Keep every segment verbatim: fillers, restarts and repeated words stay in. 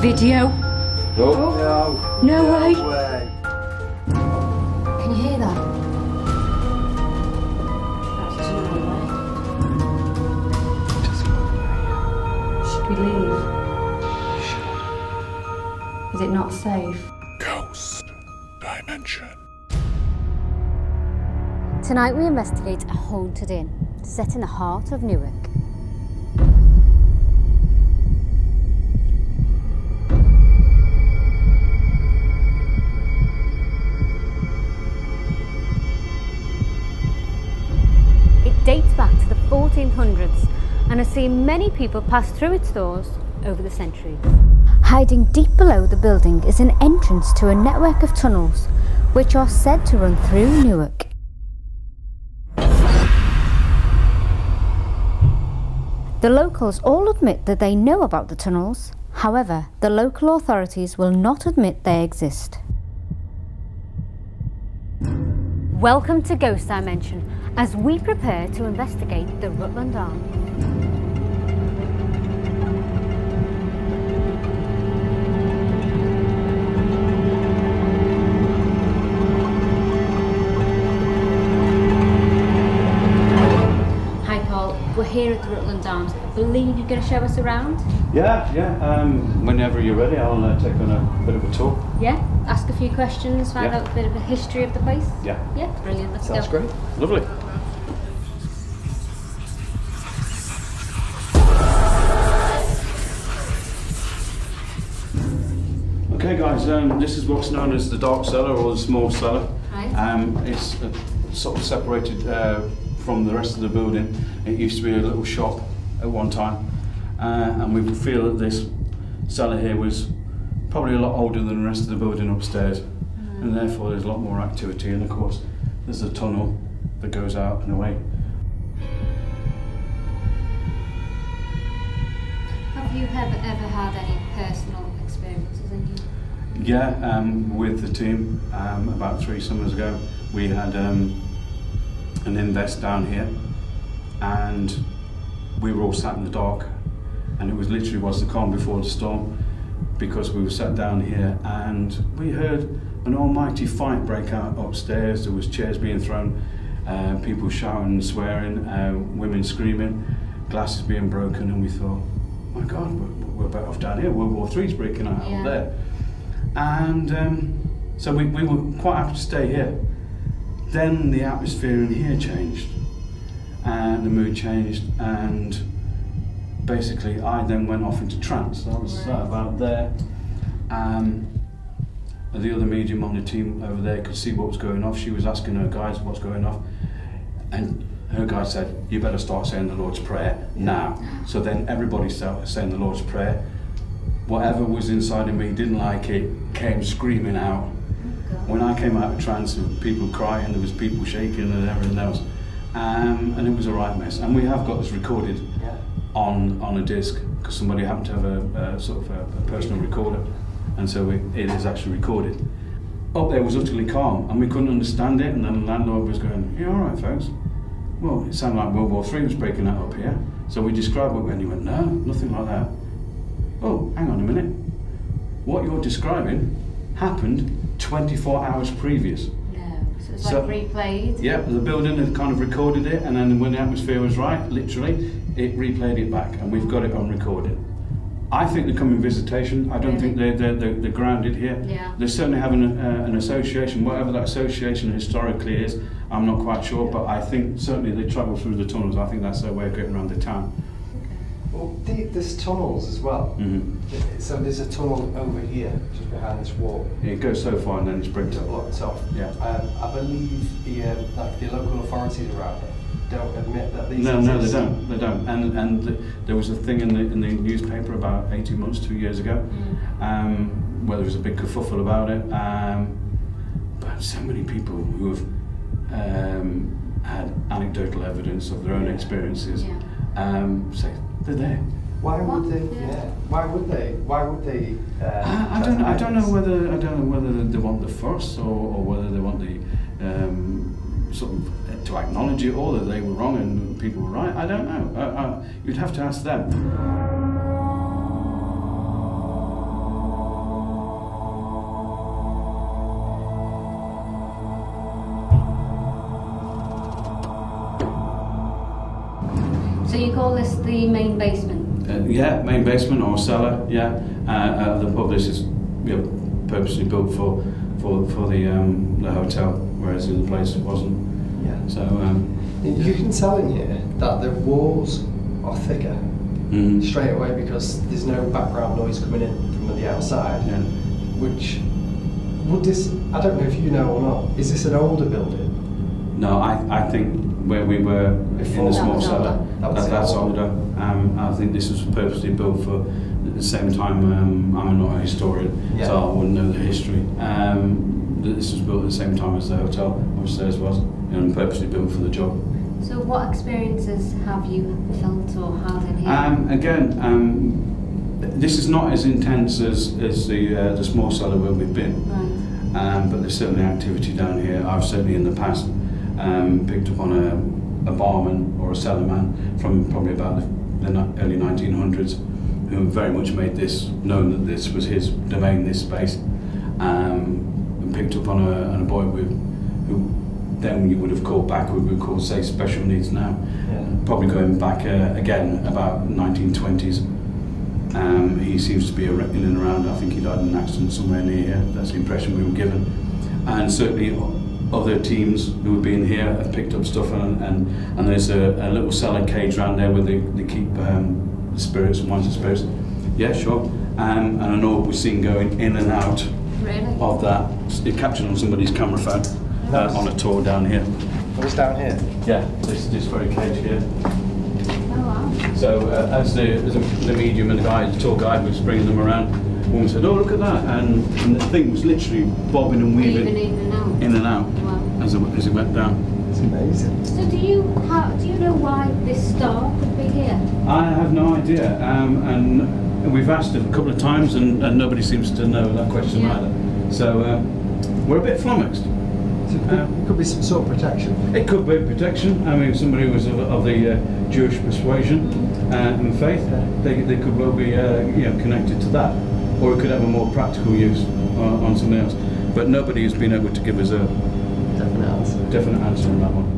Video? Nope. Oh. No. No, no way. way. Can you hear that? That's just another way. Just another way. Should we leave? Should. Is it not safe? Ghost Dimension. Tonight we investigate a haunted inn set in the heart of Newark. Dates back to the fourteen hundreds and has seen many people pass through its doors over the centuries. Hiding deep below the building is an entrance to a network of tunnels which are said to run through Newark. The locals all admit that they know about the tunnels, however, the local authorities will not admit they exist. Welcome to Ghost Dimension, as we prepare to investigate the Rutland Arms. Hi Paul, we're here at the Rutland Arms. I believe you're going to show us around? Yeah, yeah. Um, whenever you're ready, I'll uh, take on a bit of a tour. Yeah, ask a few questions, find yeah. out a bit of a history of the place. Yeah. Yeah, brilliant. Let's Sounds go. That's great. Lovely. Okay guys, um, this is what's known as the dark cellar or the small cellar. Right. Um, it's uh, sort of separated uh, from the rest of the building. It used to be a little shop at one time uh, and we feel that this cellar here was probably a lot older than the rest of the building upstairs mm. and therefore there's a lot more activity, and of course there's a tunnel that goes out and away. Have you ever, ever had any personal experiences in here? Yeah, um, with the team, um, about three summers ago, we had um, an invest down here, and we were all sat in the dark, and it was literally was the calm before the storm, because we were sat down here, and we heard an almighty fight break out upstairs. There was chairs being thrown, uh, people shouting and swearing, uh, women screaming, glasses being broken, and we thought, oh my God, we're, we're better off down here. World War three's breaking out yeah. out there. And um, so we, we were quite happy to stay here. Then the atmosphere in here changed and the mood changed, and basically I then went off into trance. I was sat about there. Um, the other medium on the team over there could see what was going off. She was asking her guides what's going off, and her guide said, you better start saying the Lord's Prayer now. So then everybody started saying the Lord's Prayer. Whatever was inside of me, didn't like it, came screaming out. Oh, when I came out of trance, there were people crying, there was people shaking and everything else. Um, and it was a right mess. And we have got this recorded yeah. on, on a disc, because somebody happened to have a, a sort of a, a personal recorder. And so it, it is actually recorded. Up there was utterly calm and we couldn't understand it. And then the landlord was going, you all right, folks? Well, it sounded like World War Three was breaking out up here. So we described what we went, and he went, no, nothing like that. Oh, hang on a minute. What you're describing happened twenty-four hours previous. No, so it's so, like replayed? Yeah, the building had kind of recorded it, and then when the atmosphere was right, literally, it replayed it back, and we've got it on recording. I think they're coming visitation. I don't really? think they're, they're, they're, they're grounded here. Yeah. They certainly have an, uh, an association, whatever that association historically is, I'm not quite sure, but I think certainly they travel through the tunnels. I think that's their way of getting around the town. Okay. Well, the, there's tunnels as well. Mm-hmm. So there's a tunnel over here, just behind this wall. It goes so far and then it's bricked up. Locked off. Yeah. Um, I believe the, uh, like the local authorities around here don't admit that these No, no, they don't. They don't. And and the, there was a thing in the in the newspaper about eighteen months, two years ago, mm. um, where there was a big kerfuffle about it. Um, but so many people who have um, had anecdotal evidence of their own experiences yeah. um, say they're there. Why would they? Yeah. Why would they? Why would they? Uh, I, I don't. I don't know whether I don't know whether they want the fuss or, or whether they want the. Um, sort of to acknowledge it, or that they were wrong and people were right. I don't know. Uh, uh, you'd have to ask them. So you call this the main basement? Uh, yeah, main basement or cellar, yeah. Uh, uh, the pub this is you know, purposely built for for, for the, um, the hotel, whereas the other place wasn't. Yeah. So um, you can tell in here that the walls are thicker mm-hmm. straight away because there's no background noise coming in from the outside, yeah. which would this, I don't know if you know or not, is this an older building? No, I, I think where we were before, in the small cellar, that that, that's older. Um, I think this was purposely built for, at the same time, um, I'm not a historian, yeah. so I wouldn't know the history. Um, this was built at the same time as the hotel, upstairs was, and purposely built for the job. So what experiences have you felt or had in here? Um, again, um, this is not as intense as, as the, uh, the small cellar where we've been, right. um, but there's certainly activity down here. I've certainly in the past Um, picked up on a, a barman or a cellarman from probably about the, the early nineteen hundreds who very much made this known that this was his domain, this space, um, and picked up on a, on a boy with, who then you would have called back, we would call say special needs now, yeah. probably going back uh, again about nineteen twenties. Um, he seems to be in and around, I think he died in an accident somewhere near here, that's the impression we were given, and certainly other teams who have been here have picked up stuff, and and, and there's a, a little cellar cage around there where they, they keep um, the spirits and wines and spirits. Yeah, sure. Um, and I know what we've seen going in and out really? of that. It captured on somebody's camera phone uh, on a tour down here. What's down here? Yeah, this this very cage here. Oh wow. So uh, as the as the medium and the guide, the tour guide was bringing them around. Woman said, "Oh, look at that!" and, and the thing was literally bobbing and weaving in and out, in and out wow. as, it, as it went down. It's amazing. So, do you how, do you know why this star would be here? I have no idea, um, and we've asked it a couple of times, and, and nobody seems to know that question yeah. either. So, um, we're a bit flummoxed. So it, could, um, it could be some sort of protection. It could be protection. I mean, somebody who was of, of the uh, Jewish persuasion uh, and faith, they they could well be uh, you know connected to that. Or it could have a more practical use on, on something else. But nobody has been able to give us a definite answer, definite answer on that one.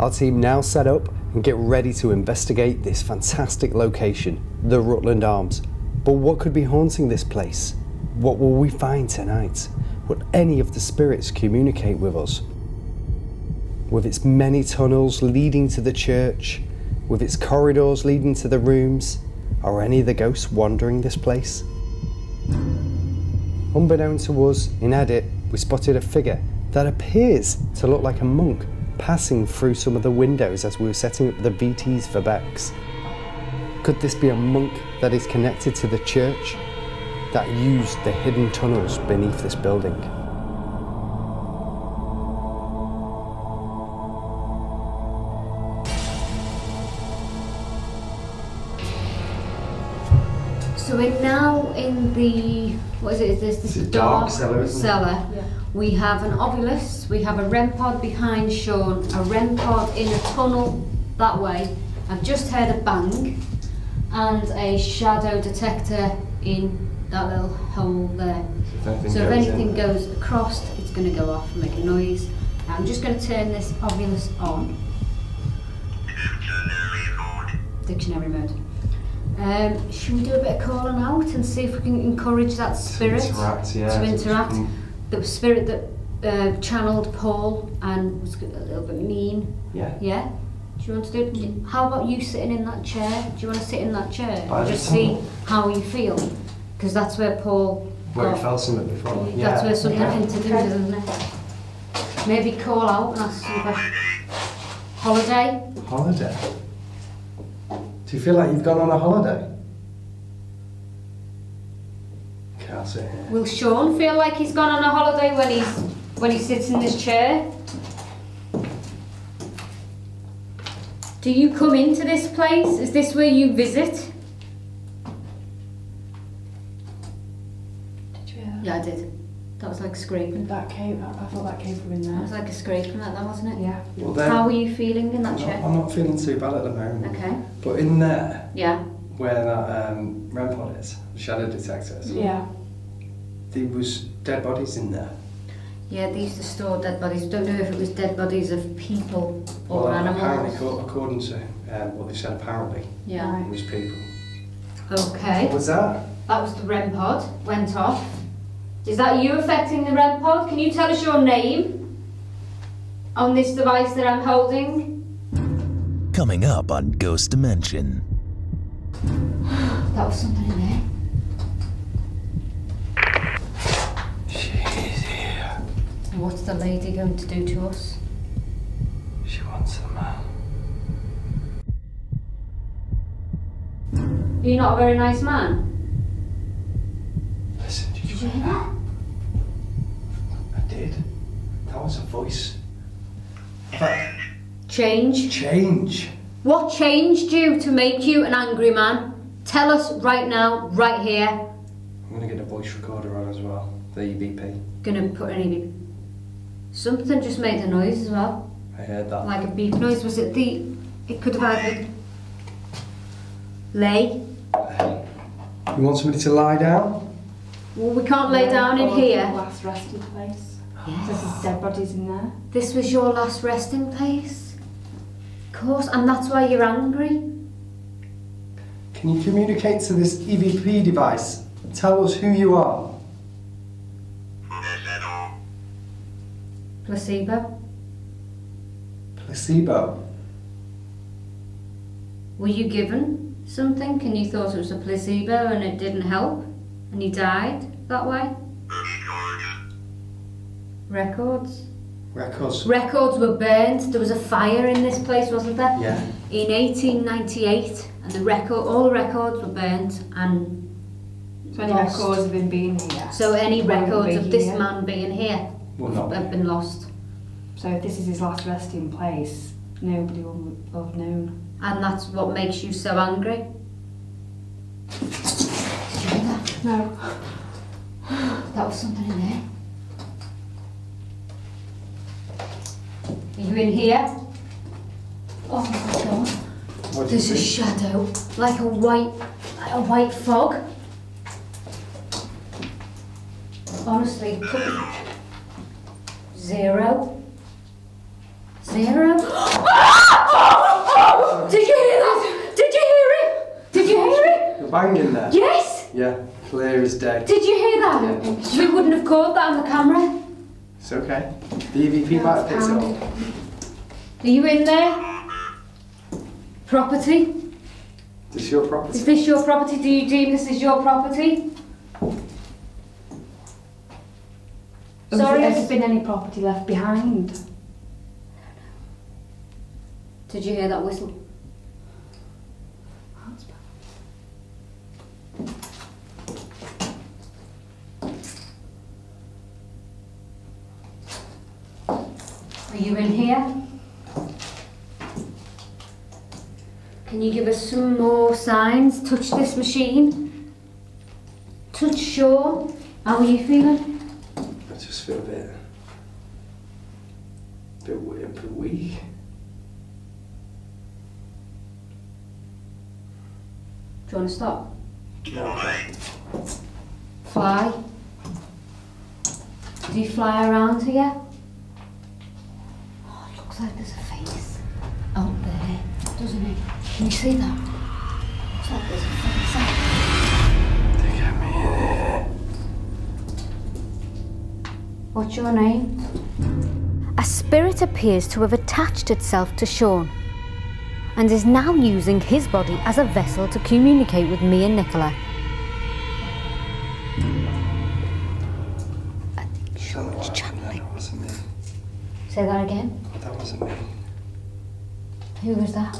Our team now set up and get ready to investigate this fantastic location, the Rutland Arms. But what could be haunting this place? What will we find tonight? Will any of the spirits communicate with us? With its many tunnels leading to the church, with its corridors leading to the rooms, are any of the ghosts wandering this place? Unbeknownst to us, in edit, we spotted a figure that appears to look like a monk passing through some of the windows as we were setting up the V Ts for Bex. Could this be a monk that is connected to the church that used the hidden tunnels beneath this building? So we're now in the, what is it, is this, this is dark, dark cellar, isn't cellar. It? Yeah. We have an ovulus, we have a R E M pod behind Sean, a R E M pod in a tunnel that way. I've just heard a bang, and a shadow detector in that little hole there. If so if anything in. goes across, it's going to go off and make a noise. I'm just going to turn this ovulus on. Dictionary mode. Dictionary mode. Um, should we do a bit of calling out and see if we can encourage that spirit to interact? Yeah. To interact. Mm. The spirit that uh, channeled Paul and was a little bit mean. Yeah. Yeah. Do you want to do it? How about you sitting in that chair? Do you want to sit in that chair and just see how you feel? Because that's where Paul. Where he felt something before. That's yeah. where something yeah. hinted at him, isn't it? Maybe call out and ask some questions. Holiday. Holiday. Do you feel like you've gone on a holiday? Can't sit here. Will Sean feel like he's gone on a holiday when he's when he sits in this chair? Do you come into this place? Is this where you visit? Did you hear that? Yeah, I did. That was like scraping. That came. I, I thought that came from in there. That was like a scraping like that, wasn't it? Yeah. Well, then, how were you feeling in that chair? I'm not feeling too bad at the moment. Okay. But in there. Yeah. Where that um, R E M pod is, the shadow detectors. Yeah. There was dead bodies in there. Yeah, they used to store dead bodies. I don't know if it was dead bodies of people or well, animals. Apparently, according to um, what they said, apparently, yeah, it was people. Okay. What was that? That was the REM pod. Went off. Is that you affecting the REM pod? Can you tell us your name on this device that I'm holding? Coming up on Ghost Dimension. That was something in there. She's here. What's the lady going to do to us? She wants the man. You're not a very nice man. Listen, did you hear that? I did. That was a voice. But change. Change. What changed you to make you an angry man? Tell us right now, right here. I'm gonna get a voice recorder on as well. The E V P. Gonna put an E V P. Something just made a noise as well. I heard that. Like a beep noise. Was it the? It could have either. Lay. You want somebody to lie down? Well, we can't lay yeah, down in here. Last resting place. Yes. There's dead bodies in there. This was your last resting place. Of course, and that's why you're angry. Can you communicate to this E V P device? Tell us who you are. Placebo. Placebo. Were you given something and you thought it was a placebo and it didn't help and you died that way? Records. Records. Records were burnt. There was a fire in this place, wasn't there? Yeah. In eighteen ninety-eight, and the record, all the records were burnt and so any lost. records of him being here. So any records of this here. man being here well, not have been lost. So if this is his last resting place, nobody will have known. And that's what makes you so angry. Did you hear that? No. That was something in there. Are you in here? Oh my God! What There's a shadow, like a white, like a white fog. Honestly, zero, zero. Did you hear that? Did you hear it? Did you hear it? You're banging there. Yes. Yeah, clear as day. Did you hear that? Yeah. You wouldn't have caught that on the camera. It's okay. The E V P might fix it all. Are you in there? Property? Is this your property? Is this your property? Do you deem this is your property? Sorry, has there been any property left behind? Did you hear that whistle? Are you in here? Can you give us some more signs? Touch this machine. Touch Sean. How are you feeling? I just feel a bit, a bit weird, a bit weak. Do you want to stop? No. Fly. Do you fly around here? Looks like there's a face out there, doesn't it? Can you see that? Looks like there's a face out there. They got me in there. What's your name? A spirit appears to have attached itself to Sean and is now using his body as a vessel to communicate with me and Nicola. I think Sean's channeling. Say that again. That wasn't me. Who was that?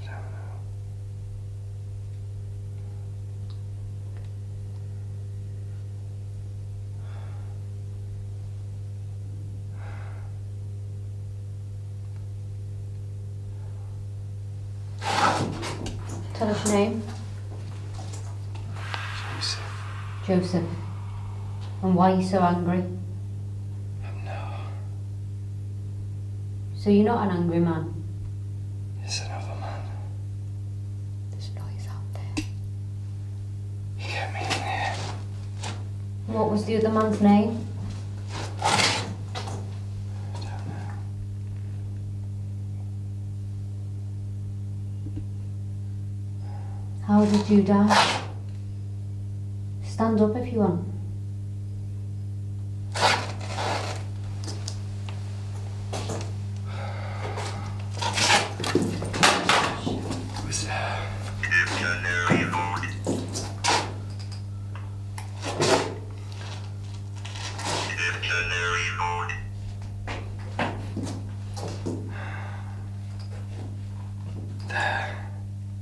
I don't know. Tell us your name. Joseph. Joseph. And why are you so angry? No. So you're not an angry man? It's another man. There's noise out there. You get me in there. what was the other man's name? I don't know. How did you die? Stand up if you want.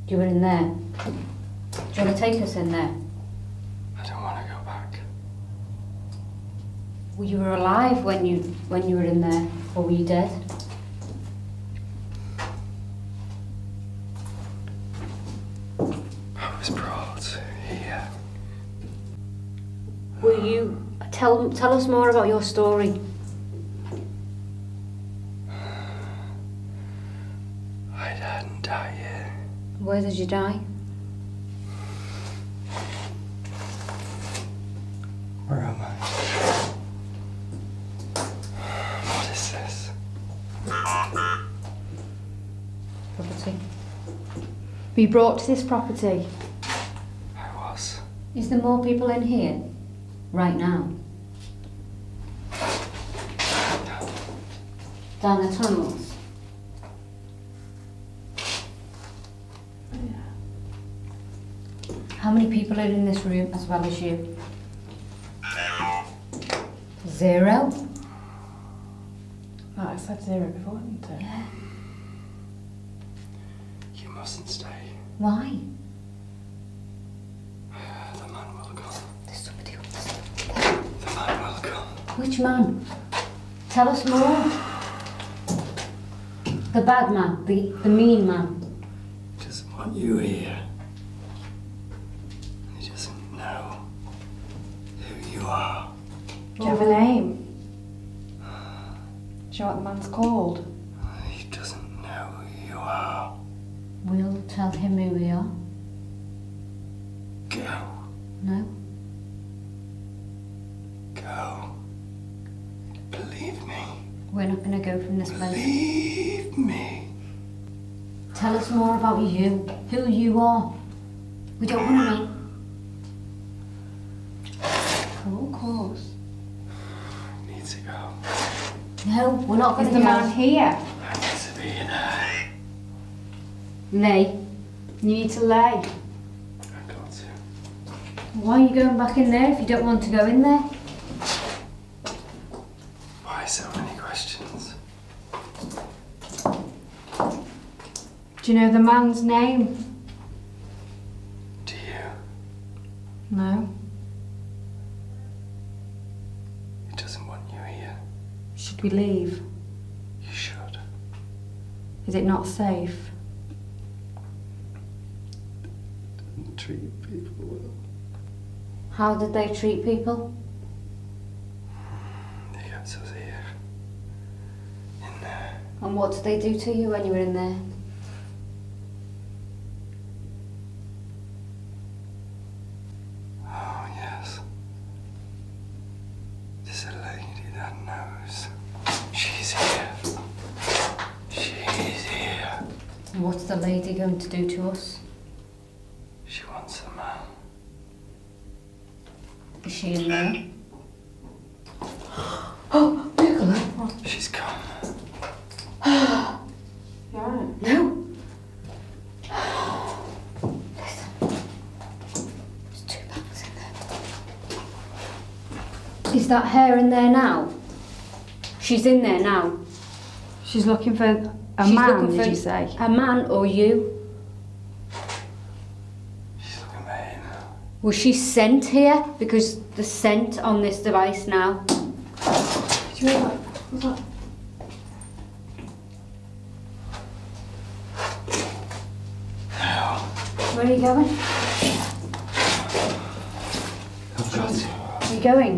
You were in there. Do you want to take us in there? I don't want to go back. Well, you were alive when you when you were in there, or were you dead? I was brought here. Were you? Tell tell us more about your story. Where did you die? Where am I? What is this? Property. Were you brought to this property? I was. Is there more people in here? Right now? No. Down the tunnels? How many people are in this room as well as you? Zero. Zero? Oh, I said zero before, didn't I? Yeah. You mustn't stay. Why? The man will come. There's somebody up there. The man will come. Which man? Tell us more. The bad man, the, the mean man. He doesn't want you here. Do you have a name? Do you know what the man's called? He doesn't know who you are. We'll tell him who we are. Go. No. Go. Believe me. We're not going to go from this place. Believe me. Tell us more about you, who you are. We don't want to know. Oh, of course. To go. No, we're not going to go. Is the man here? I need to be in a... Lay. You need to lay. I've got to. Why are you going back in there if you don't want to go in there? Why so many questions? Do you know the man's name? Do you? No. We leave. You should. Is it not safe? Didn't treat people well. How did they treat people? They kept us here. In there. And what did they do to you when you were in there? Oh, yes. There's a lady that knows. She's here. She's here. And what's the lady going to do to us? She wants a man. Is she in there? Oh, Nicola! She's come. You alright? No. Listen. There's two bags in there. Is that her in there now? She's in there now. She's looking for a She's man, for did you say? A man or you? She's looking for him. Was she sent here? Because the scent on this device now. Do you hear that? What's that? No. Where are you going? I've got you. Where are you going?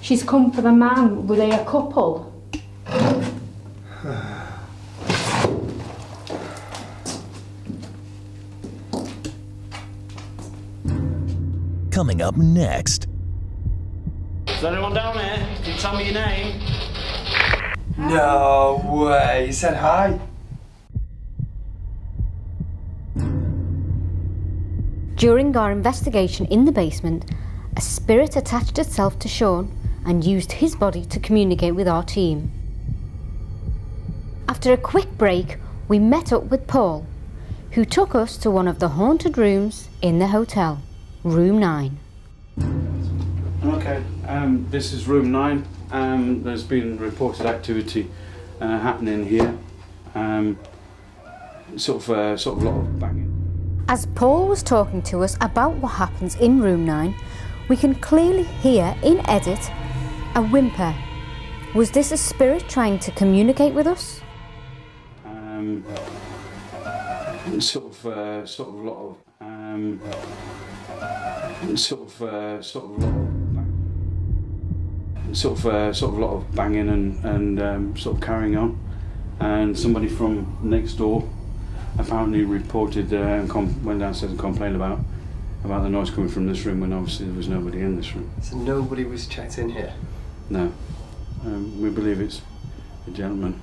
She's come for the man. Were they a couple? coming up next. Is anyone down there? Can you tell me your name? No way, he said hi. During our investigation in the basement, a spirit attached itself to Sean and used his body to communicate with our team. After a quick break, we met up with Paul, who took us to one of the haunted rooms in the hotel, room nine. Okay, um, this is room nine. Um, there's been reported activity uh, happening here. Um, sort of, uh, sort of lot of banging. As Paul was talking to us about what happens in room nine, we can clearly hear in edit a whimper. Was this a spirit trying to communicate with us? Um, sort of, uh, sort of lot of, um, sort of, uh, sort of lot of, sort of, uh, sort of lot of banging and and um, sort of carrying on. And somebody from next door apparently reported uh, and com went downstairs and complained about about the noise coming from this room when obviously there was nobody in this room. So nobody was checked in here. No. Um, we believe it's a gentleman.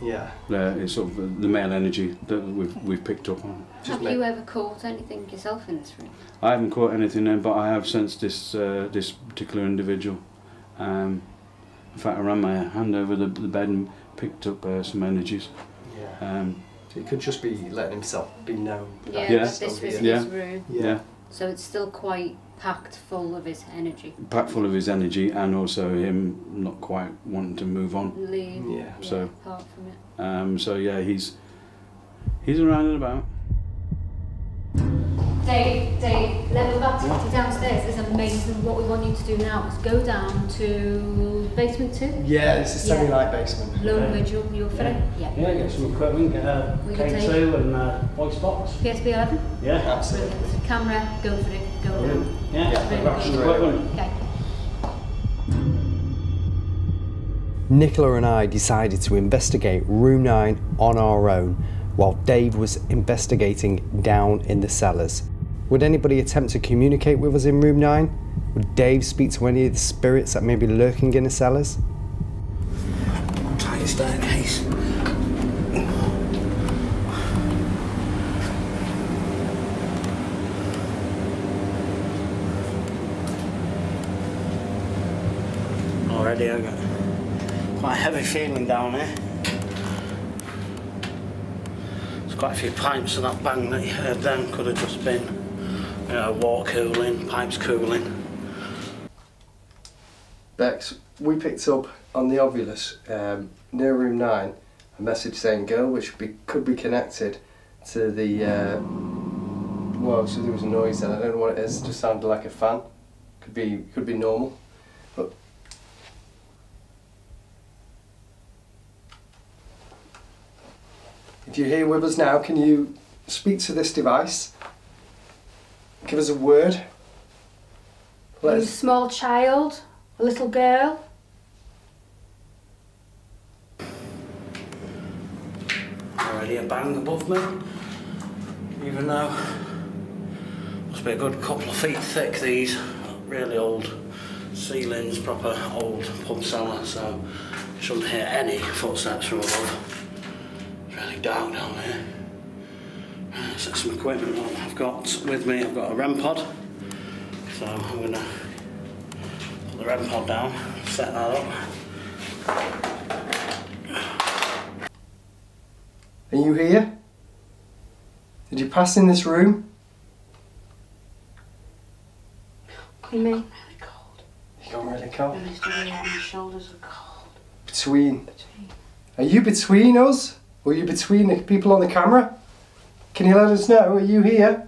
Yeah. Uh, it's sort of the male energy that we've, we've picked up on. Just have you ever caught anything yourself in this room? I haven't caught anything, then, but I have sensed this uh, this particular individual. Um, in fact, I ran my hand over the, the bed and picked up uh, some energies. Yeah. Um, so he could just be letting himself be known. Yeah, yeah. This was in yeah. his room. Yeah. yeah. So it's still quite packed full of his energy. Packed full of his energy, and also him not quite wanting to move on. Leave. Yeah. yeah so. Apart from it. Um. So yeah, he's he's around and about. Dave, Dave, level of activity downstairs is amazing. What we want you to do now is go down to basement two. Yeah, it's a semi-light yeah. basement. Lone yeah. Vigil, you're free. Yeah. yeah. Yeah, get some equipment, get a K two and a voice box. P S B eleven. Yeah, absolutely. Brilliant. Camera, go for it, go around. Yeah, yeah. yeah. Nicola and I decided to investigate room nine on our own, while Dave was investigating down in the cellars. Would anybody attempt to communicate with us in room nine? Would Dave speak to any of the spirits that may be lurking in the cellars? I'm trying to start a case. Already I've got quite a heavy feeling down there. There's quite a few pipes, and that bang that you heard then could have just been, you know, water cooling, pipes cooling. Bex, we picked up on the ovulus um, near room nine a message saying girl, which be, could be connected to the. Uh, well, so there was a noise then, I don't know what it is, it just sounded like a fan. Could be, could be normal. But if you're here with us now, can you speak to this device? Give us a word. Let us... A small child, a little girl. Already a bang above me, even though must be a good couple of feet thick, these really old ceilings, proper old pub cellar, so you shouldn't hear any footsteps from above. Really dark down there. Set some equipment on. I've got with me. I've got a REM pod, so I'm gonna put the REM pod down. Set that up. Are you here? Did you pass in this room? You mean? Really cold. You got really cold. My shoulders are cold. Between. Between. Are you between us? Were you between the people on the camera? Can you let us know, are you here?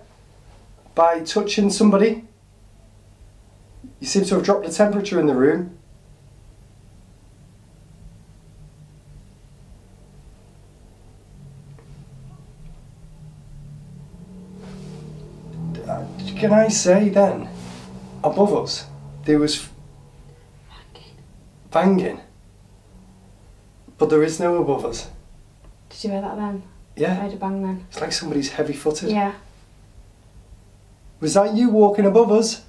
By touching somebody? You seem to have dropped the temperature in the room. Can I say then, above us, there was banging. banging. But there is no above us. Did you hear that then? Yeah. I heard a bang then. It's like somebody's heavy-footed. Yeah. Was that you walking above us?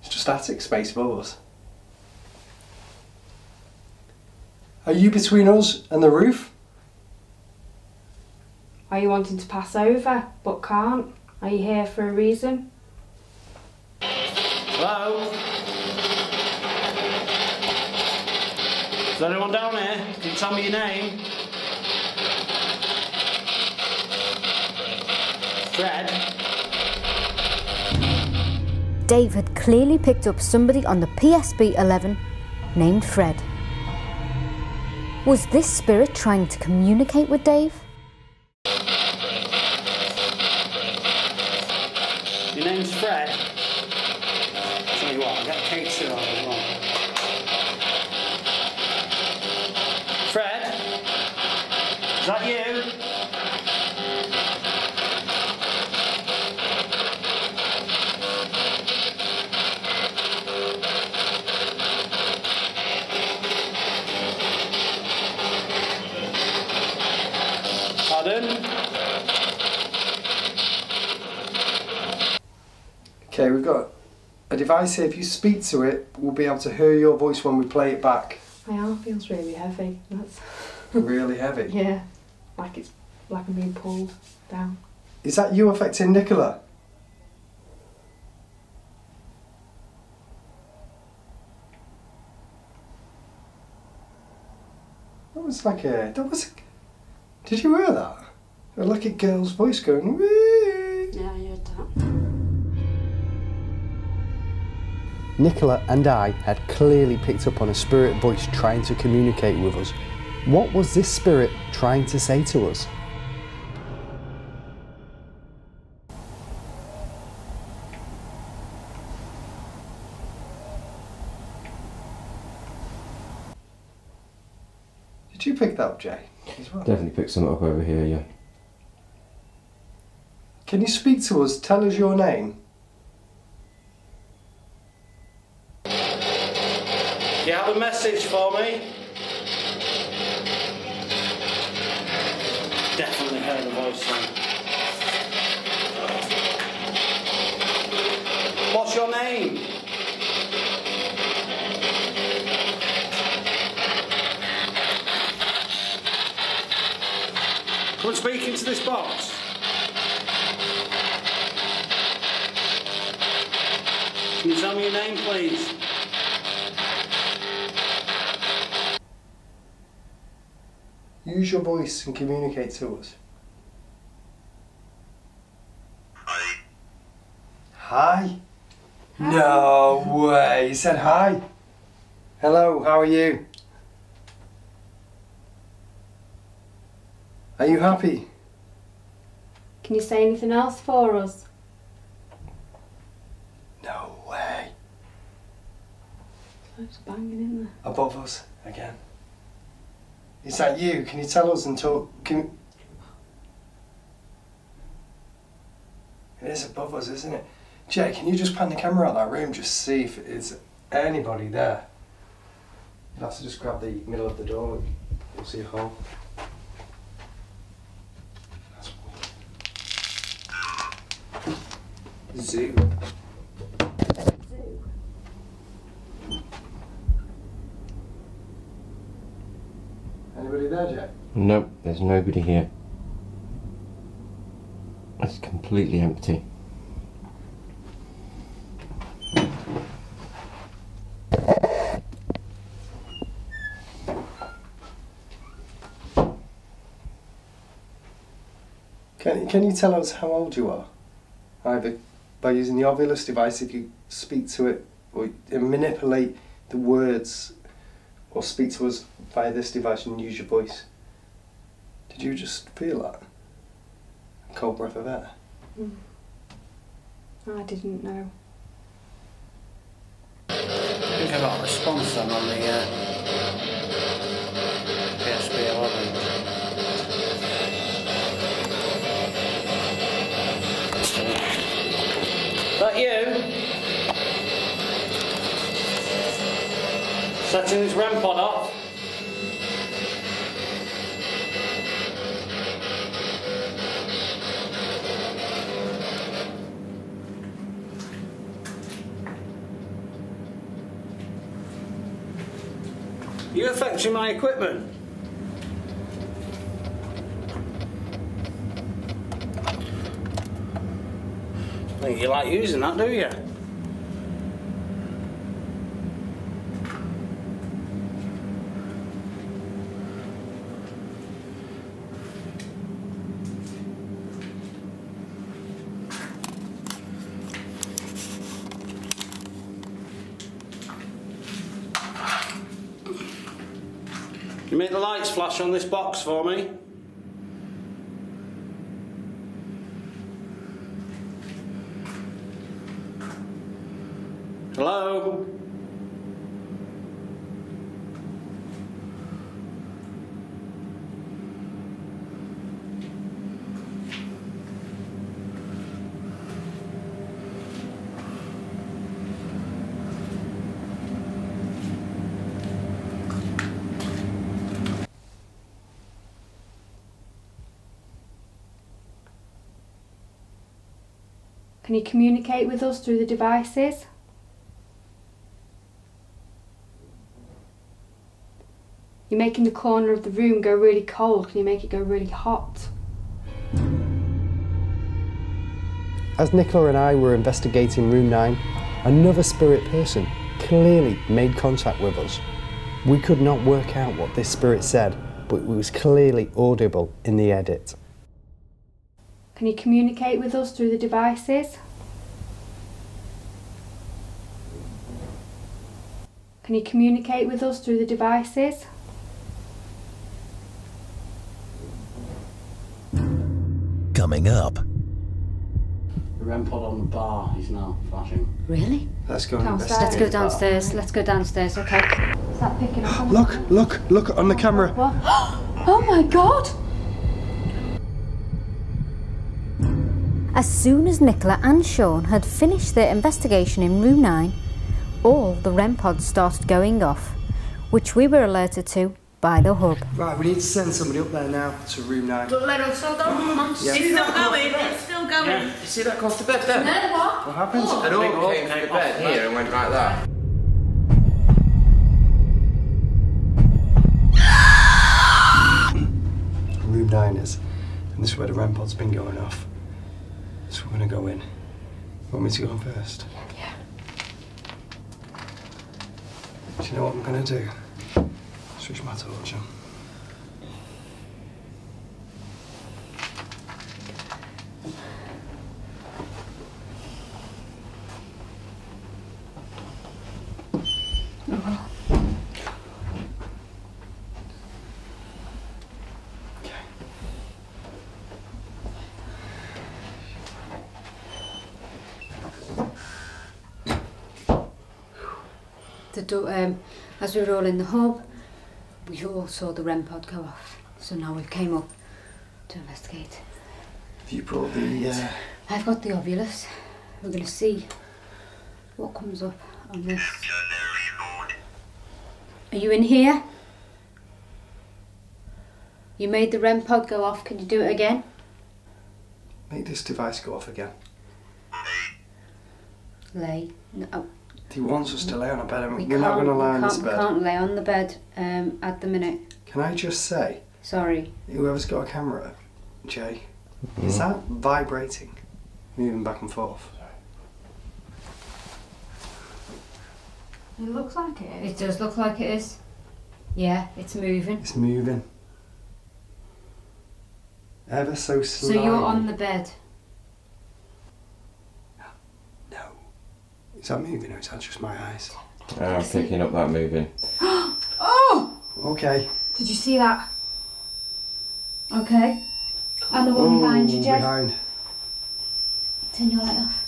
It's just attic space above us. Are you between us and the roof? Are you wanting to pass over, but can't? Are you here for a reason? Hello? Is there anyone down here? Can you tell me your name? Fred? Dave had clearly picked up somebody on the P S B eleven named Fred. Was this spirit trying to communicate with Dave? Your name's Fred. I'll tell you what, I've got a cake syrup as well. Fred? Is that you? Pardon? Okay, we've got a device here. If you speak to it, we'll be able to hear your voice when we play it back. My arm feels really heavy. That's really heavy? Yeah. Like it's like I'm being pulled down. Is that you affecting Nicola? That was like a that was a, did you hear that? Like a girl's voice going wee. Yeah, I heard that. Nicola and I had clearly picked up on a spirit voice trying to communicate with us. What was this spirit trying to say to us? Did you pick that up, Jay, as well? Definitely picked something up over here, yeah. Can you speak to us? Tell us your name. You have a message for me? Definitely heard the voice then. What's your name? Come and speak into this box. Can you tell me your name, please? Use your voice and communicate to us. Hi. Hi? Hi. No way, you said hi. Hello, how are you? Are you happy? Can you say anything else for us? No way. It's banging in there. Above us, again. Is that you? Can you tell us and talk? Can... It is above us, isn't it? Jay, can you just pan the camera out that room, just see if there's anybody there? You'll have to just grab the middle of the door and you'll see a hole. That's weird. Zoo. Anybody there, Jack? Nope, there's nobody here. It's completely empty. Can, can you tell us how old you are? Either by using the ovulus device, if you speak to it, or manipulate the words, or speak to us via this device and use your voice. Did you just feel that? A cold breath of air? Mm. I didn't know. I think I got a response then on the uh, P S B eleven. Is that you? Setting this REM pod up. You're affecting my equipment. I think you like using that, do you? Make the lights flash on this box for me. Hello? Can you communicate with us through the devices? You're making the corner of the room go really cold. Can you make it go really hot? As Nicola and I were investigating room nine, another spirit person clearly made contact with us. We could not work out what this spirit said, but it was clearly audible in the edit. Can you communicate with us through the devices? Can you communicate with us through the devices? Coming up. The REM pod on the bar is now flashing. Really? Let's go downstairs. Let's go downstairs. Let's go downstairs, okay. Is that picking up on Look, something? look, look on the camera. What? Oh my God! As soon as Nicola and Sean had finished their investigation in room nine, all the REM pods started going off, which we were alerted to by the hub. Right, we need to send somebody up there now to room nine. Don't let us still go. It's still going, it's still going. Yeah. You see that close to bed there? No, what? What happened? Oh. It all came to the bed here and went like that. room nine is, and this is where the REM pod's been going off. So we're going to go in. Want me to go in first? Yeah. Do you know what I'm going to do? Switch my torch on. Um, as we were all in the hub, we all saw the REM pod go off. So now we came up to investigate. Have you brought the... Uh... I've got the ovulus. We're going to see what comes up on this. Are you in here? You made the REM pod go off. Can you do it again? Make this device go off again. Lay. No. He wants us to lay on a bed, and we we're not going to lay on this bed. We can't lay on the bed um, at the minute. Can I just say... Sorry. Whoever's got a camera, Jay, mm. is that vibrating? Moving back and forth? It looks like it is. It does look like it is. Yeah, it's moving. It's moving. Ever so slowly. So you're on the bed? Is that moving or is that just my eyes? I'm picking up that moving. Oh! Okay. Did you see that? Okay. And the one oh, behind you, Jay? Behind. Turn your light off.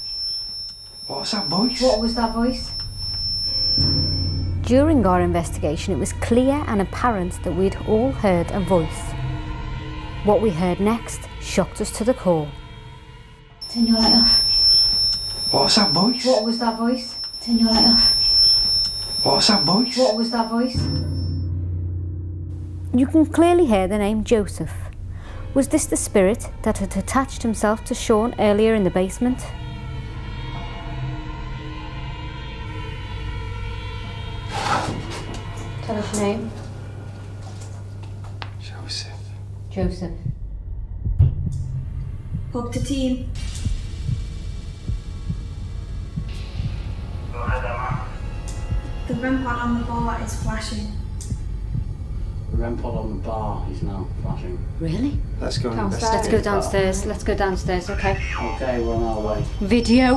What was that voice? What was that voice? During our investigation, it was clear and apparent that we'd all heard a voice. What we heard next shocked us to the core. Turn your light off. What was that voice? What was that voice? Turn your light off. What was that voice? What was that voice? You can clearly hear the name Joseph. Was this the spirit that had attached himself to Sean earlier in the basement? Tell us your name. Joseph. Pop to team. Go ahead, Emma. The REM pod on the bar is flashing. The REM pod on the bar is now flashing. Really? Let's go downstairs. Let's go downstairs. Let's go downstairs. Okay. Okay, we're on our way. Video.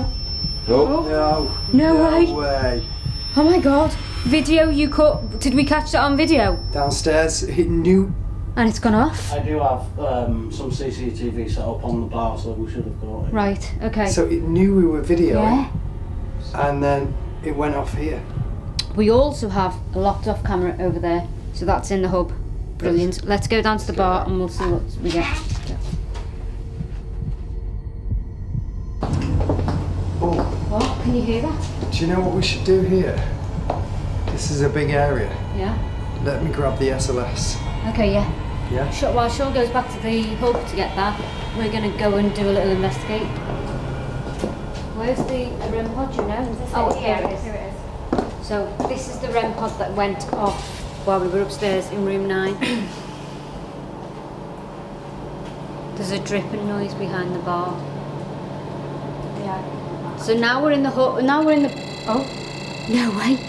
Oh, oh. No. No way. way. Oh my God. Video you caught. Did we catch that on video? Downstairs. It knew. And it's gone off? I do have um, some C C T V set up on the bar, so we should have got it. Right, okay. So it knew we were videoing, yeah. And then it went off here. We also have a locked-off camera over there, so that's in the hub. Brilliant. Yes. Let's go down to the bar and we'll see what we get. Oh. What? Can you hear that? Do you know what we should do here? This is a big area. Yeah. Let me grab the S L S. Okay, yeah. Yeah. Sure, while Sean goes back to the hub to get that, we're going to go and do a little investigate. Where's the, the REM pod, you know? Is this oh, here it is. Here it is. So, this is the REM pod that went off while we were upstairs in room nine. There's a dripping noise behind the bar. Yeah. So now we're in the hub, now we're in the... Oh, no way.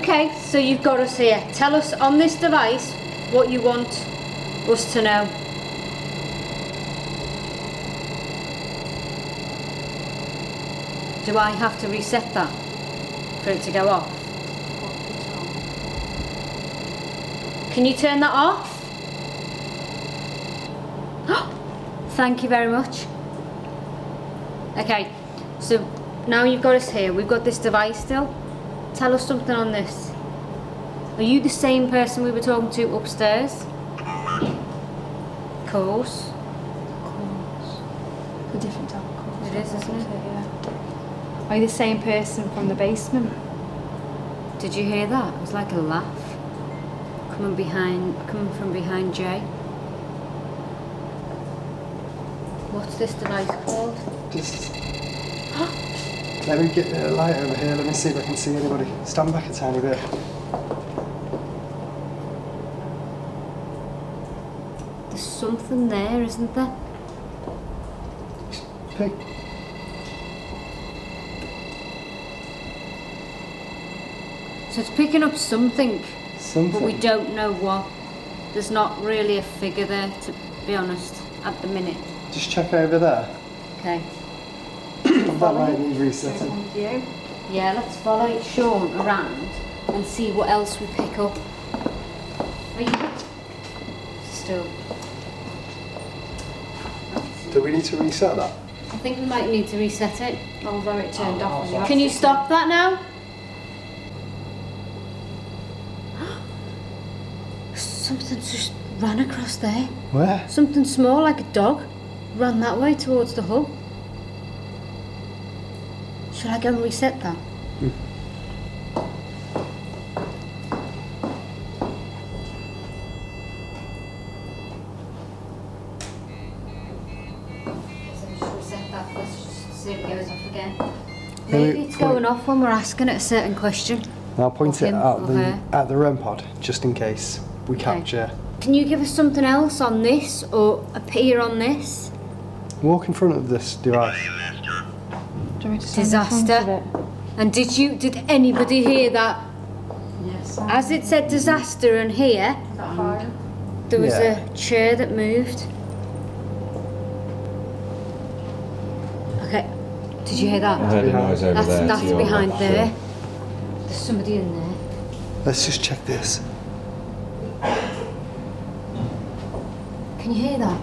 Okay, so you've got us here. Tell us on this device what you want us to know. Do I have to reset that for it to go off? Can you turn that off? Thank you very much. Okay, so now you've got us here. We've got this device still. Tell us something on this. Are you the same person we were talking to upstairs? Of course. Of course. It's a different type of course. It is, isn't it? Yeah. Are you the same person from the basement? Did you hear that? It was like a laugh. Coming behind, coming from behind Jay. What's this device called? Just... Let me get the light over here, let me see if I can see anybody. Stand back a tiny bit. There's something there, isn't there? Pig. So it's picking up something, something, but we don't know what. There's not really a figure there, to be honest, at the minute. Just check over there. Okay. That might need resetting. Yeah, let's follow Sean around and see what else we pick up. Are you still? Do we need to reset that? I think we might need to reset it, although it turned oh, off. Oh, can you stop that now? Something just ran across there. Where? Something small, like a dog, ran that way towards the hub. Should I go and reset that? Mm. So we should reset that. Let's just see if it goes off again. Maybe it's going off when we're asking it a certain question. I'll point it at the at the REM pod just in case we capture. Can you give us something else on this or appear on this? Walk in front of this device. Disaster. And did you, did anybody hear that? Yes. As it said disaster in here, there was yeah. a chair that moved. Okay, did you hear that? I heard a noise over that's, there. That's so behind there. there. There's somebody in there. Let's just check this. Can you hear that?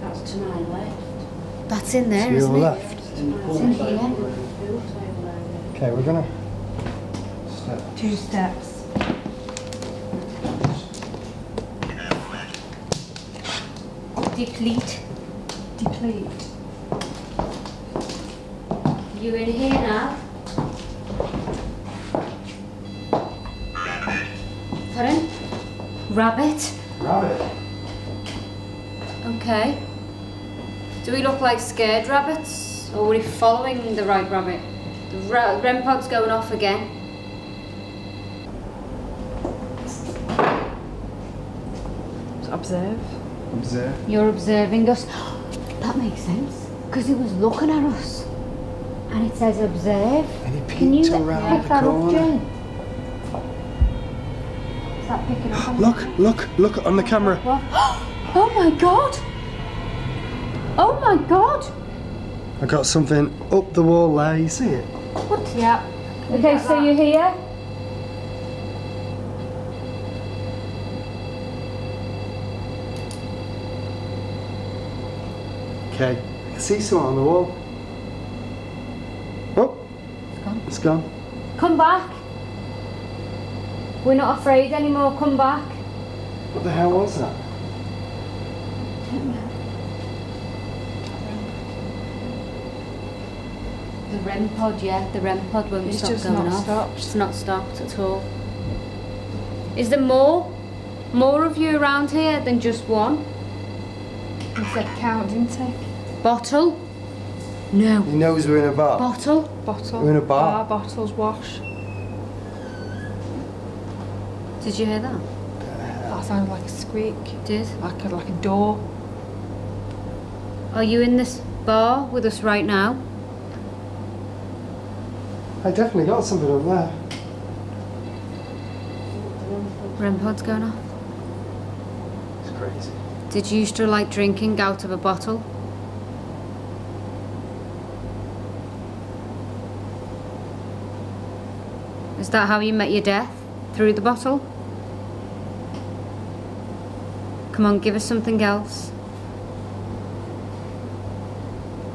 That's to my left. That's in there, isn't it? Left. It's in here. Okay, we're gonna step. Two steps. Deplete. Deplete. You in here now? Pardon? Rabbit. Rabbit. Okay. Do we look like scared rabbits, or are we following the right rabbit? The ra REM pod's going off again. observe. Observe? You're observing us. That makes sense, because he was looking at us. And it says observe. And he peeked Can you around pick the that corner. Up, Jay? Is that picking up on Look, the look, look on the camera. Oh my God! Oh my God! I got something up the wall there, you see it? What? Yeah. Okay, so that. You're here? Okay, I can see someone on the wall. Oh! It's gone. It's gone. Come back! We're not afraid anymore, come back. What the hell was that? I don't know. The REM pod, yeah, the REM pod won't stop going off. It's just not stopped. It's not stopped at all. Is there more? More of you around here than just one? He said count, didn't he? Bottle? No. He knows we're in a bar. Bottle? Bottle. We're in a bar. Bar, bottles, wash. Did you hear that? Uh, that sounded like a squeak. It did? Like a, like a door. Are you in this bar with us right now? I definitely got something up there. REM pod's going off. It's crazy. Did you used to like drinking out of a bottle? Is that how you met your death? Through the bottle? Come on, give us something else.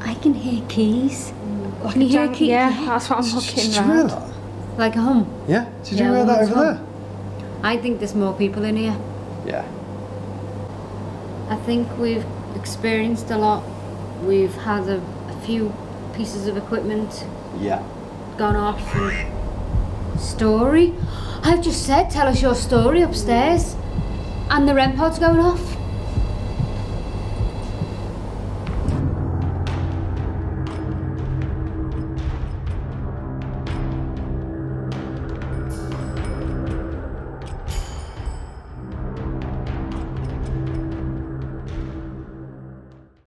I can hear keys. Mm. Like can you hear keys? Yeah, yeah, that's what I'm looking at. Did you hear that? Like a hum? Yeah, did you hear that over there? I think there's more people in here. Yeah. I think we've experienced a lot. We've had a, a few pieces of equipment. Yeah. Gone off and... Story? I've just said, tell us your story upstairs. And the REM pod's going off.